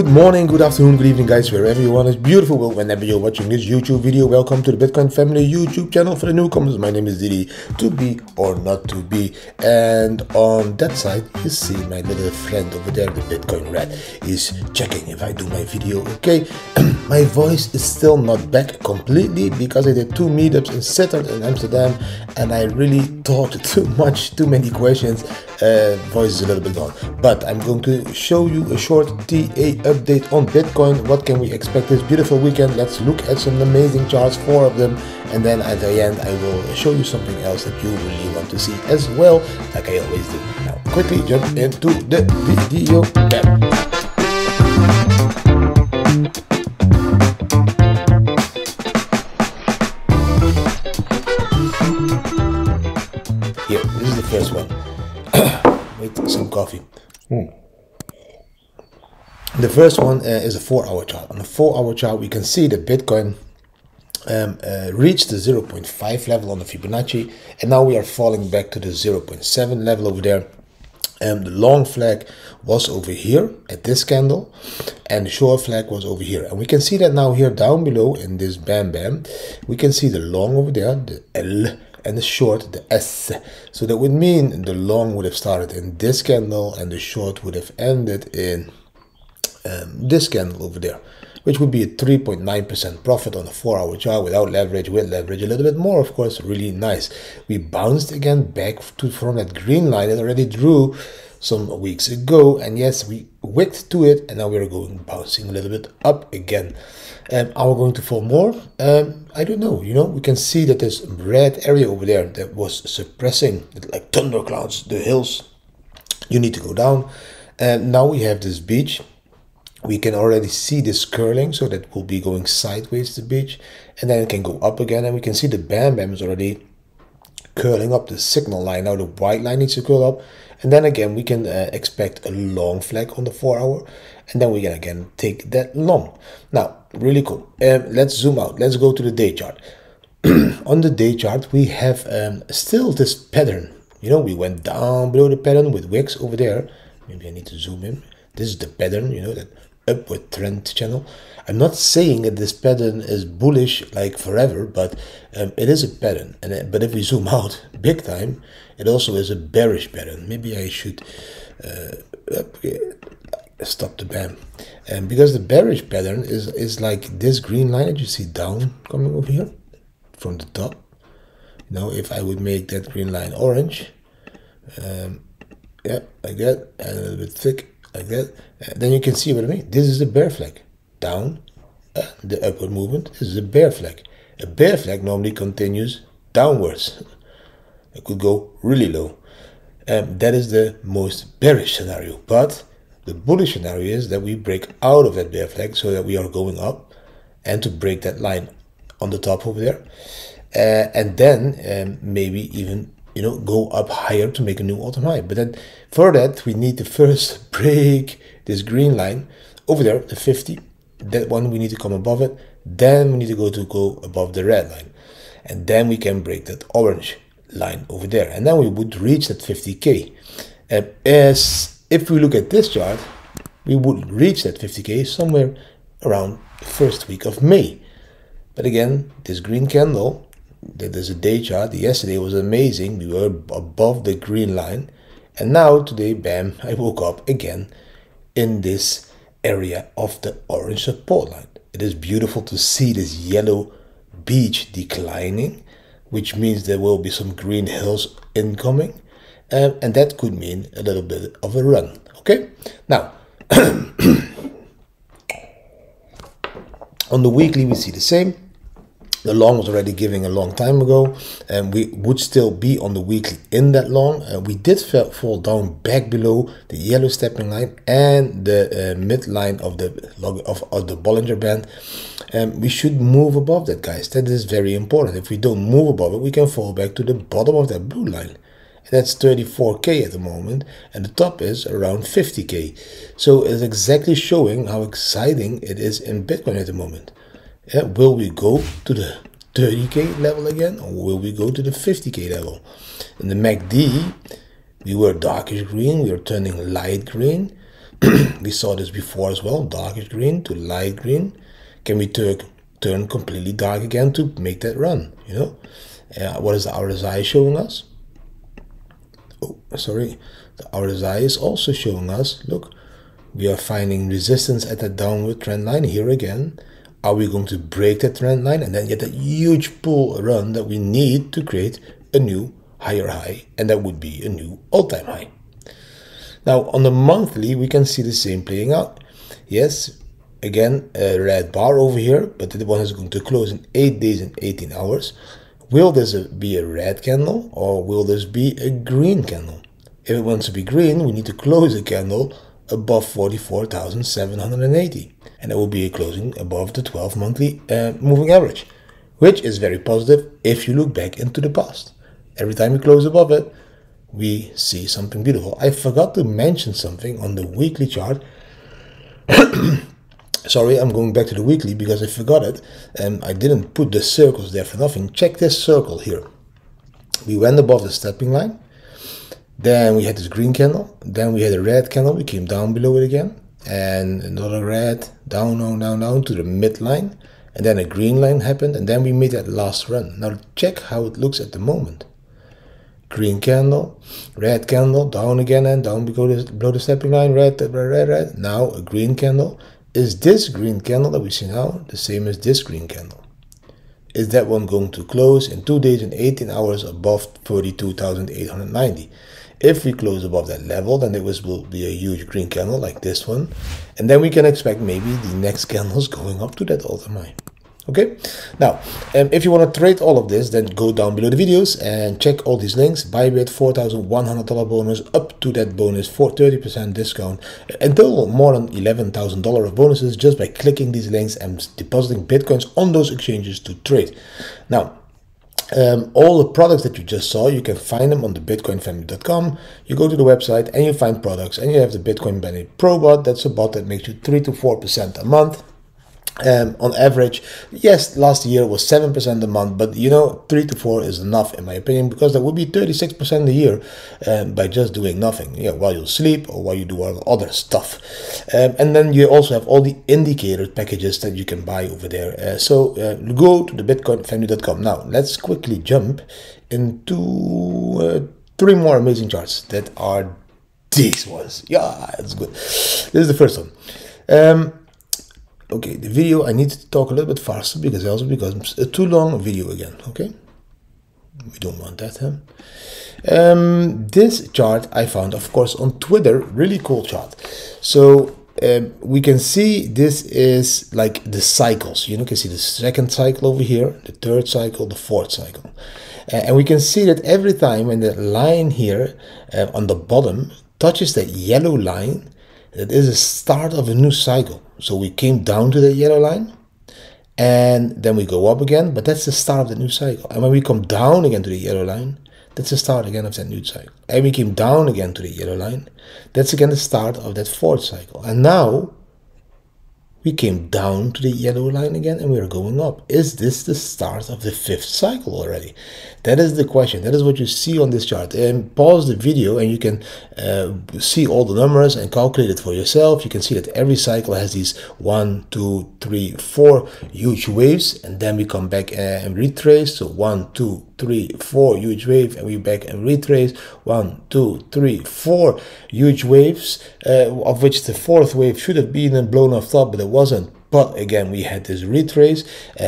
Good morning, good afternoon, good evening, guys, wherever you are. It's beautiful. Well, whenever you're watching this YouTube video, welcome to the Bitcoin Family YouTube channel. For the newcomers, my name is Didi, to be or not to be. And on that side, you see my little friend over there, the Bitcoin Rat, is checking if I do my video okay. My voice is still not back completely because I did two meetups in Saturn and Amsterdam, and I really talked too much, too many questions. Voice is a little bit gone, but I'm going to show you a short TA update on Bitcoin. What can we expect this beautiful weekend? Let's look at some amazing charts, four of them, and then at the end I will show you something else that you really want to see as well, like I always do. Now quickly jump into the video. Here, this is the first one with some coffee. The first one is a 4-hour chart. On the 4-hour chart, we can see that Bitcoin reached the 0.5 level on the Fibonacci, and now we are falling back to the 0.7 level over there. The long flag was over here at this candle, and the short flag was over here. And we can see that now here down below in this Bam Bam, we can see the long over there, the L, and the short, the S. So that would mean the long would have started in this candle, and the short would have ended in this candle over there, which would be a 3.9% profit on a 4-hour chart without leverage, with leverage a little bit more, of course. Really nice. We bounced again back to from that green line that already drew some weeks ago, and yes, we wicked to it, and now we're going bouncing a little bit up again. Are we going to fall more? I don't know. You know, we can see that this red area over there that was suppressing like thunderclouds the hills. You need to go down, and now we have this beach. We can already see this curling, so that will be going sideways the beach, and then it can go up again, and we can see the Bam Bam is already curling up the signal line. Now the white line needs to curl up, and then again we can expect a long flag on the 4-hour, and then we can again take that long. Now, really cool. Let's zoom out. Let's go to the day chart. On the day chart, we have still this pattern. You know, we went down below the pattern with wicks over there. Maybe I need to zoom in. This is the pattern, you know, that upward trend channel. I'm not saying that this pattern is bullish like forever, but it is a pattern. And but if we zoom out big time, it also is a bearish pattern. Maybe I should stop the Bam, and because the bearish pattern is like this green line that you see down coming over here from the top. Now, if I would make that green line orange, yeah, like that, and a little bit thick. Like that, then you can see what I mean. This is the bear flag down, the upward movement. This is a bear flag. A bear flag normally continues downwards. It could go really low. That is the most bearish scenario. But the bullish scenario is that we break out of that bear flag, so that we are going up, and to break that line on the top over there, and then maybe even, you know, go up higher to make a new all-time high. But then for that, we need to first break this green line over there, the 50. That one, we need to come above it. Then we need to go above the red line. And then we can break that orange line over there. And then we would reach that 50K. As if we look at this chart, we would reach that 50K somewhere around the first week of May. But again, this green candle, that is a day chart. Yesterday was amazing. We were above the green line, and now today, bam, I woke up again in this area of the orange support line. It is beautiful to see this yellow beach declining, which means there will be some green hills incoming, and that could mean a little bit of a run. Okay, now on the weekly we see the same. The long was already giving a long time ago, and we would still be on the weekly in that long. We did fall down back below the yellow stepping line and the midline of the of the Bollinger band. We should move above that, guys. That is very important. If we don't move above it, we can fall back to the bottom of that blue line. That's 34K at the moment, and the top is around 50K. So it's exactly showing how exciting it is in Bitcoin at the moment. Yeah, will we go to the 30K level again, or will we go to the 50K level? In the MACD, we were darkish green, we were turning light green. We saw this before as well, darkish green to light green. Can we turn completely dark again to make that run, you know? What is the RSI showing us? Oh, sorry, the RSI is also showing us, look, we are finding resistance at that downward trend line here again. Are we going to break that trend line and then get that huge pull run that we need to create a new higher high? And that would be a new all-time high. Now, on the monthly, we can see the same playing out. Yes, again, a red bar over here, but the one is going to close in 8 days and 18 hours. Will this be a red candle or will this be a green candle? If it wants to be green, we need to close the candle above 44,780, and that will be a closing above the 12 monthly moving average, which is very positive if you look back into the past. Every time we close above it, we see something beautiful. I forgot to mention something on the weekly chart. Sorry, I'm going back to the weekly because I forgot it, and I didn't put the circles there for nothing. Check this circle here. We went above the stepping line. Then we had this green candle, then we had a red candle, we came down below it again, and another red, down, down, down, down to the midline, and then a green line happened, and then we made that last run. Now check how it looks at the moment. Green candle, red candle, down again and down below the stepping line, red, red, red, now a green candle. Is this green candle that we see now the same as this green candle? Is that one going to close in 2 days and 18 hours above 32,890? If we close above that level, then it will be a huge green candle like this one. And then we can expect maybe the next candles going up to that all-time high. Okay? Now, if you want to trade all of this, then go down below the videos and check all these links. Bybit $4,100 bonus up to that bonus for 30% discount. Until more than $11,000 of bonuses just by clicking these links and depositing bitcoins on those exchanges to trade. Now, all the products that you just saw, you can find them on the bitcoinfamily.com. You go to the website and you find products, and you have the Bitcoin Bennett Pro Bot. That's a bot that makes you 3 to 4% a month. On average, yes, last year was 7% a month, but you know, 3 to 4 is enough in my opinion, because that would be 36% a year by just doing nothing, while you sleep or while you do other stuff. And then you also have all the indicator packages that you can buy over there. So go to the bitcoinfamily.com. Now let's quickly jump into 3 more amazing charts that are these ones. Yeah, it's good. This is the first one. Okay, the video, I need to talk a little bit faster because it also becomes a too long video again, okay? We don't want that, huh? This chart I found, of course, on Twitter, really cool chart. So we can see this is like the cycles. You know, you can see the second cycle over here, the third cycle, the fourth cycle. And we can see that every time when the line here on the bottom touches that yellow line, that is the start of a new cycle. So we came down to the yellow line and then we go up again, but that's the start of the new cycle. And when we come down again to the yellow line, that's the start again of that new cycle. And we came down again to the yellow line, that's again the start of that fourth cycle. And now we came down to the yellow line again and we are going up. Is this the start of the fifth cycle already? That is the question. That is what you see on this chart. And pause the video and you can see all the numbers and calculate it for yourself. You can see that every cycle has these 1, 2, 3, 4 huge waves, and then we come back and retrace. So 1, 2, 3, 4 huge wave, and we back and retrace. 1, 2, 3, 4 huge waves, of which the fourth wave should have been blown off top, but it wasn't. But again, we had this retrace.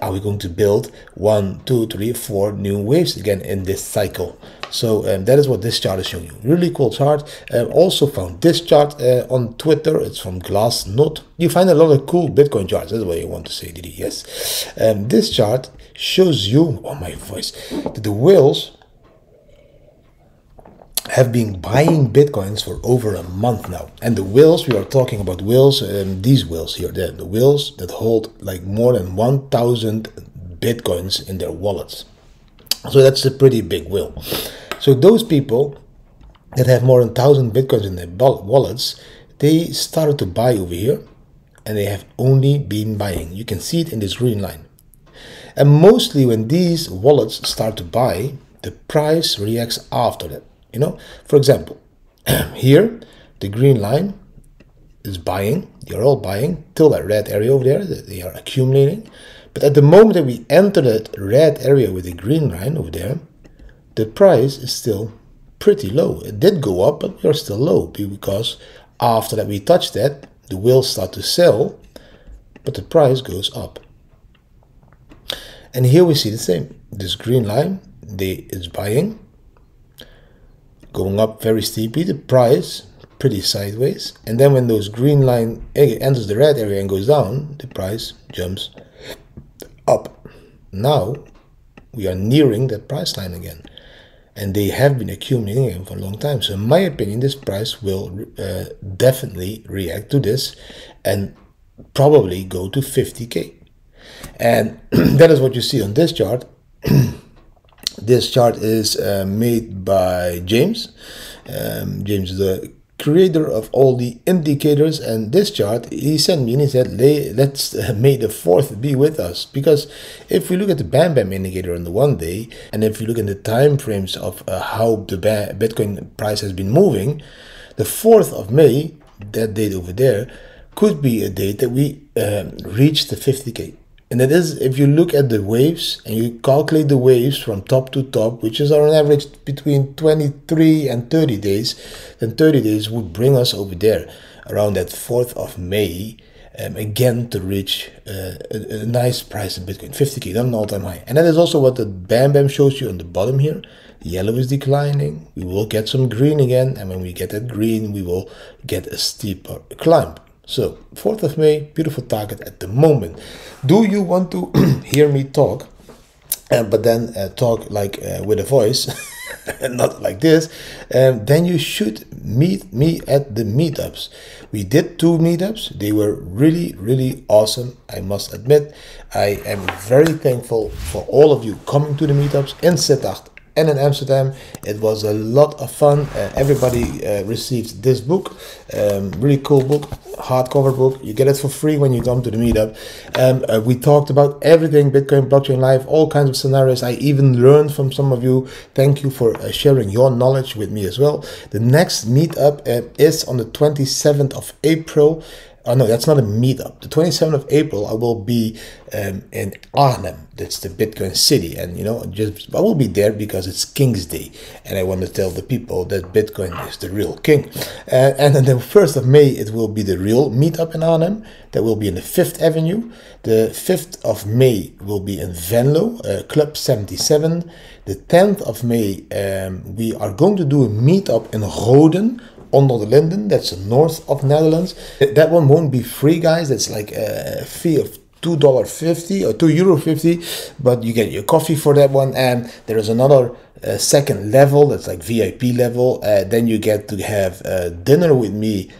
Are we going to build 1, 2, 3, 4 new waves again in this cycle? So that is what this chart is showing you. Really cool chart. Also found this chart on Twitter. It's from Glassnode. You find a lot of cool Bitcoin charts. That's what you want to say, Didi. Yes. This chart shows you, oh my voice, that the whales have been buying bitcoins for over a month now. And the whales, we are talking about whales, these whales here, the whales that hold like more than 1,000 bitcoins in their wallets. So that's a pretty big whale. So those people that have more than 1,000 bitcoins in their wallets, they started to buy over here, and they have only been buying. You can see it in this green line. And mostly when these wallets start to buy, the price reacts after that. You know, for example, here, the green line, is buying. They're all buying till that red area over there. They are accumulating. But at the moment that we enter that red area with the green line over there, the price is still pretty low. It did go up, but we are still low because after that we touch that, the whales start to sell, but the price goes up. And here we see the same. This green line, is buying, going up very steeply. The price pretty sideways, and then when those green line enters the red area and goes down, the price jumps up. Now we are nearing that price line again, and they have been accumulating for a long time. So in my opinion, this price will definitely react to this and probably go to 50k. And that is what you see on this chart. This chart is made by James. James is the creator of all the indicators, and this chart he sent me and he said, let's make the fourth be with us, because if we look at the Bam Bam indicator on the 1 day, and if you look at the time frames of how the Bitcoin price has been moving, the 4th of May, that date over there, could be a date that we reach the 50k. And that is, if you look at the waves and you calculate the waves from top to top, which is on average between 23 and 30 days, then 30 days would bring us over there around that 4th of May, again to reach a nice price in Bitcoin, 50k, not an all-time high. And that is also what the Bam Bam shows you on the bottom here. The yellow is declining. We will get some green again. And when we get that green, we will get a steeper climb. So 4th of May, beautiful target at the moment. Do you want to hear me talk, but then talk like with a voice and not like this, then you should meet me at the meetups. We did 2 meetups. They were really, really awesome, I must admit. I am very thankful for all of you coming to the meetups in Sittard and in Amsterdam. It was a lot of fun. Everybody received this book, really cool book, hardcover book. You get it for free when you come to the meetup. We talked about everything, Bitcoin, blockchain, life, all kinds of scenarios. I even learned from some of you. Thank you for sharing your knowledge with me as well. The next meetup is on the 27th of April. Oh no, that's not a meetup. The 27th of April, I will be in Arnhem. That's the Bitcoin city, and you know, I will be there because it's King's Day, and I want to tell the people that Bitcoin is the real king. And on the 1st of May, it will be the real meetup in Arnhem. That will be in the 5th Avenue. The 5th of May will be in Venlo, Club 77. The 10th of May, we are going to do a meetup in Roden, Onder the Linden. That's the north of Netherlands. That one won't be free, guys. That's like a fee of $2.50 or €2.50, but you get your coffee for that one. And there is another second level that's like VIP level. Then you get to have dinner with me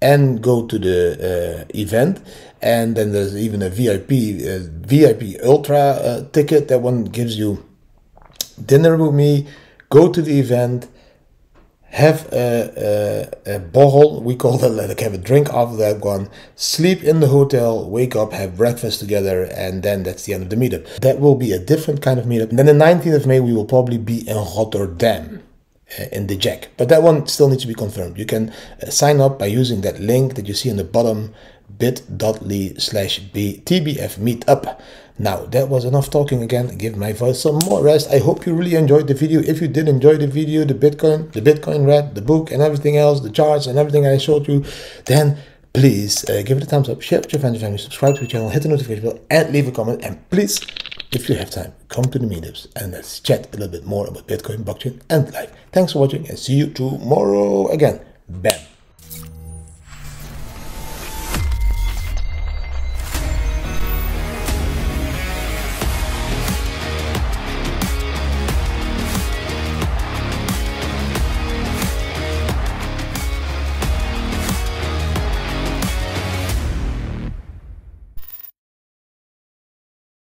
and go to the event. And then there's even a VIP Ultra ticket. That one gives you dinner with me, go to the event, have a borrel, we call that, like have a drink after that one, sleep in the hotel, wake up, have breakfast together, and then that's the end of the meetup. That will be a different kind of meetup. And then the 19th of May, we will probably be in Rotterdam, in the Jack. But that one still needs to be confirmed. You can sign up by using that link that you see on the bottom, bit.ly/tbfmeetup. Now, that was enough talking again. Give my voice some more rest. I hope you really enjoyed the video. If you did enjoy the video, the Bitcoin Red, the book and everything else, the charts and everything I showed you, then please give it a thumbs up, share it with your friends and family, subscribe to the channel, hit the notification bell, and leave a comment. And please, if you have time, come to the meetups and let's chat a little bit more about Bitcoin, blockchain, and life. Thanks for watching, and see you tomorrow again. Bam.